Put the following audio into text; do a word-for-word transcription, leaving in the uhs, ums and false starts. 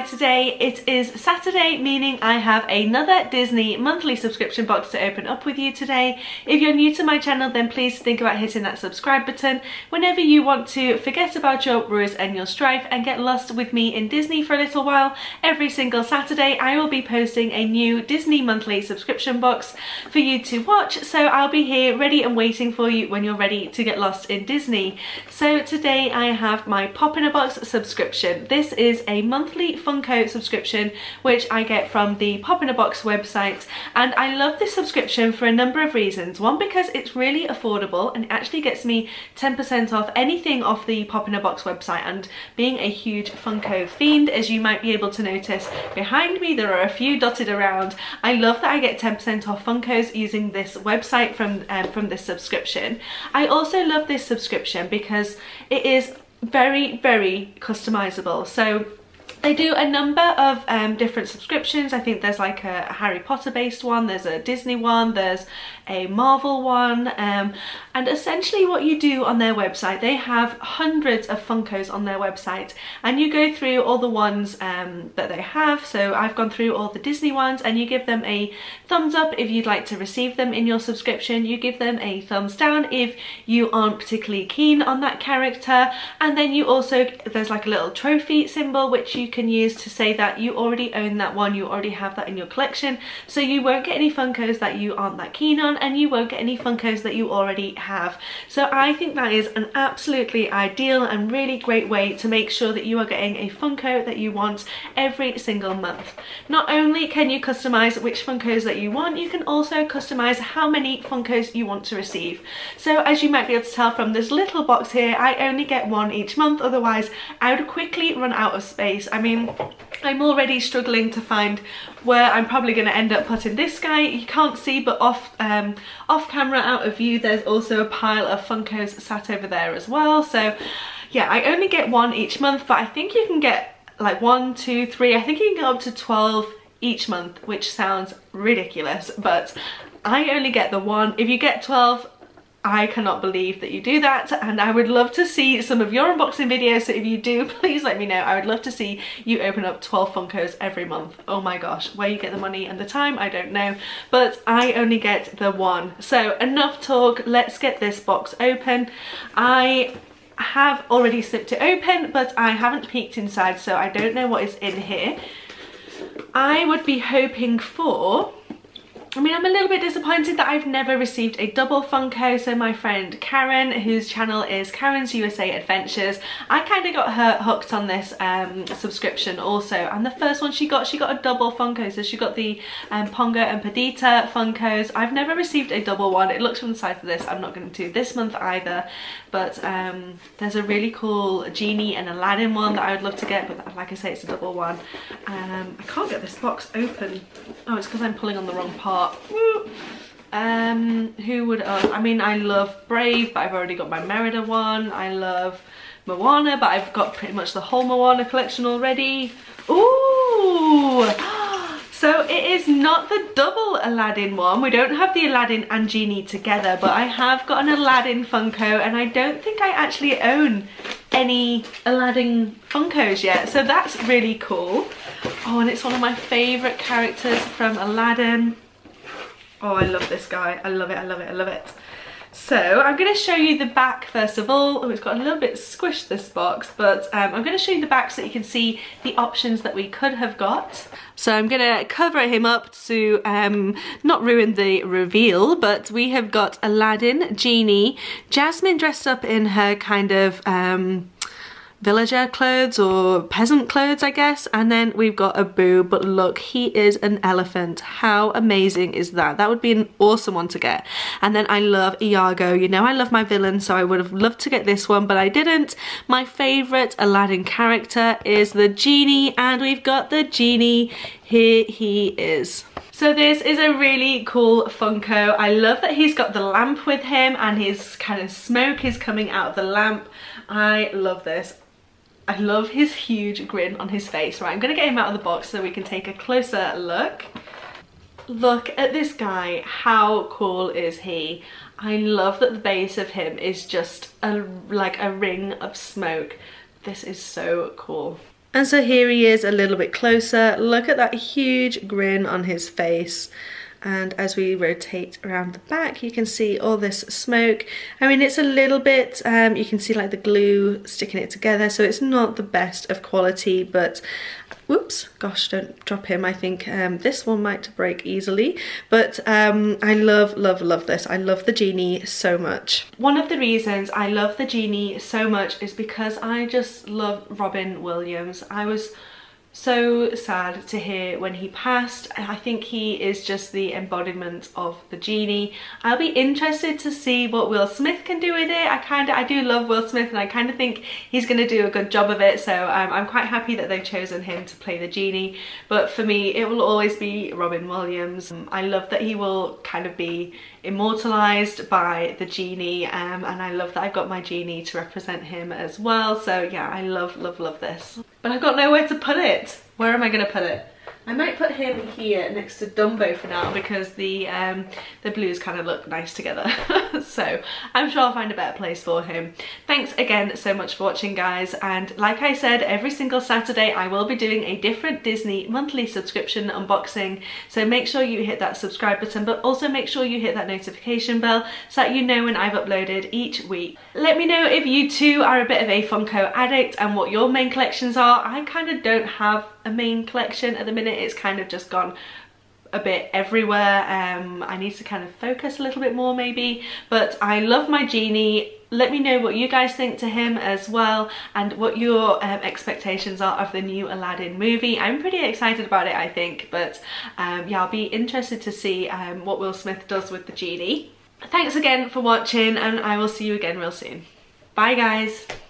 by today. It is Saturday, meaning I have another Disney monthly subscription box to open up with you today. If you're new to my channel, then please think about hitting that subscribe button whenever you want to forget about your worries and your strife and get lost with me in Disney for a little while. Every single Saturday I will be posting a new Disney monthly subscription box for you to watch, so I'll be here ready and waiting for you when you're ready to get lost in Disney. So today I have my Pop in a Box subscription. This is a monthly Funko subscription which I get from the Pop in a Box website, and I love this subscription for a number of reasons. One, because it's really affordable and it actually gets me ten percent off anything off the Pop in a Box website, and being a huge Funko fiend, as you might be able to notice behind me there are a few dotted around, I love that I get ten percent off Funkos using this website from, um, from this subscription. I also love this subscription because it is very, very customizable. So they do a number of um, different subscriptions. I think there's like a Harry Potter based one, there's a Disney one, there's a Marvel one, um, and essentially what you do on their website, they have hundreds of Funkos on their website, and you go through all the ones um, that they have. So I've gone through all the Disney ones, and you give them a thumbs up if you'd like to receive them in your subscription, you give them a thumbs down if you aren't particularly keen on that character, and then you also, there's like a little trophy symbol which you can use to say that you already own that one, you already have that in your collection, so you won't get any Funkos that you aren't that keen on, and you won't get any Funkos that you already have. So I think that is an absolutely ideal and really great way to make sure that you are getting a Funko that you want every single month. Not only can you customize which Funkos that you want, you can also customize how many Funkos you want to receive. So as you might be able to tell from this little box here, I only get one each month, otherwise I would quickly run out of space. I mean, I'm already struggling to find where I'm probably going to end up putting this guy. You can't see, but off um, off camera, out of view, there's also a pile of Funkos sat over there as well. So yeah, I only get one each month, but I think you can get like one, two, three, I think you can get up to twelve each month, which sounds ridiculous, but I only get the one. If you get twelve, I cannot believe that you do that, and I would love to see some of your unboxing videos, so if you do, please let me know. I would love to see you open up twelve Funkos every month. Oh my gosh, where you get the money and the time, I don't know, but I only get the one. So enough talk, let's get this box open. I have already slipped it open, but I haven't peeked inside, so I don't know what is in here. I would be hoping for... I mean, I'm a little bit disappointed that I've never received a double Funko, so my friend Karen, whose channel is Karen's U S A Adventures, I kind of got her hooked on this um, subscription also, and the first one she got, she got a double Funko, so she got the um, Pongo and Perdita Funkos. I've never received a double one. It looks from the size of this, I'm not going to do this month either, but um, there's a really cool Genie and Aladdin one that I would love to get, but like I say, it's a double one. Um, I can't get this box open. Oh, it's because I'm pulling on the wrong part. Um, who would uh, I mean, I love Brave, but I've already got my Merida one. I love Moana, but I've got pretty much the whole Moana collection already. Ooh! So it is not the double Aladdin one. We don't have the Aladdin and Genie together, but I have got an Aladdin Funko, and I don't think I actually own any Aladdin Funkos yet, so that's really cool. Oh, and it's one of my favourite characters from Aladdin. Oh, I love this guy. I love it, I love it, I love it. So I'm going to show you the back first of all. Oh, it's got a little bit squished, this box, but um, I'm going to show you the back so that you can see the options that we could have got. So I'm going to cover him up to um, not ruin the reveal, but we have got Aladdin, Genie, Jasmine dressed up in her kind of... Um, villager clothes or peasant clothes, I guess, and then we've got Abu, but look, he is an elephant. How amazing is that? That would be an awesome one to get. And then I love Iago. You know I love my villain, so I would have loved to get this one, but I didn't. My favourite Aladdin character is the Genie, and we've got the Genie. Here he is. So this is a really cool Funko. I love that he's got the lamp with him, and his kind of smoke is coming out of the lamp. I love this. I love his huge grin on his face. Right, I'm gonna get him out of the box so we can take a closer look. Look at this guy, how cool is he? I love that the base of him is just a, like a ring of smoke. This is so cool. And so here he is a little bit closer. Look at that huge grin on his face. And as we rotate around the back, you can see all this smoke. I mean, it's a little bit, um, you can see like the glue sticking it together, so it's not the best of quality, but whoops, gosh, don't drop him. I think um, this one might break easily, but um, I love, love, love this. I love the Genie so much. One of the reasons I love the Genie so much is because I just love Robin Williams. I was so sad to hear when he passed. I think he is just the embodiment of the Genie. I'll be interested to see what Will Smith can do with it. I kind of, I do love Will Smith, and I kind of think he's going to do a good job of it. So um, I'm quite happy that they've chosen him to play the Genie. But for me, it will always be Robin Williams. Um, I love that he will kind of be immortalized by the Genie, um, and I love that I've got my Genie to represent him as well. So yeah, I love, love, love this. But I've got nowhere to put it. Where am I going to put it? I might put him here next to Dumbo for now, because the um, the blues kind of look nice together. So I'm sure I'll find a better place for him. Thanks again so much for watching, guys. And like I said, every single Saturday I will be doing a different Disney monthly subscription unboxing. So make sure you hit that subscribe button, but also make sure you hit that notification bell so that you know when I've uploaded each week. Let me know if you too are a bit of a Funko addict and what your main collections are. I kind of don't have a main collection at the minute. It's kind of just gone a bit everywhere. um I need to kind of focus a little bit more maybe, but I love my Genie. Let me know what you guys think to him as well, and what your um, expectations are of the new Aladdin movie. I'm pretty excited about it, I think, but um yeah, I'll be interested to see um what Will Smith does with the Genie. Thanks again for watching, and I will see you again real soon. Bye guys.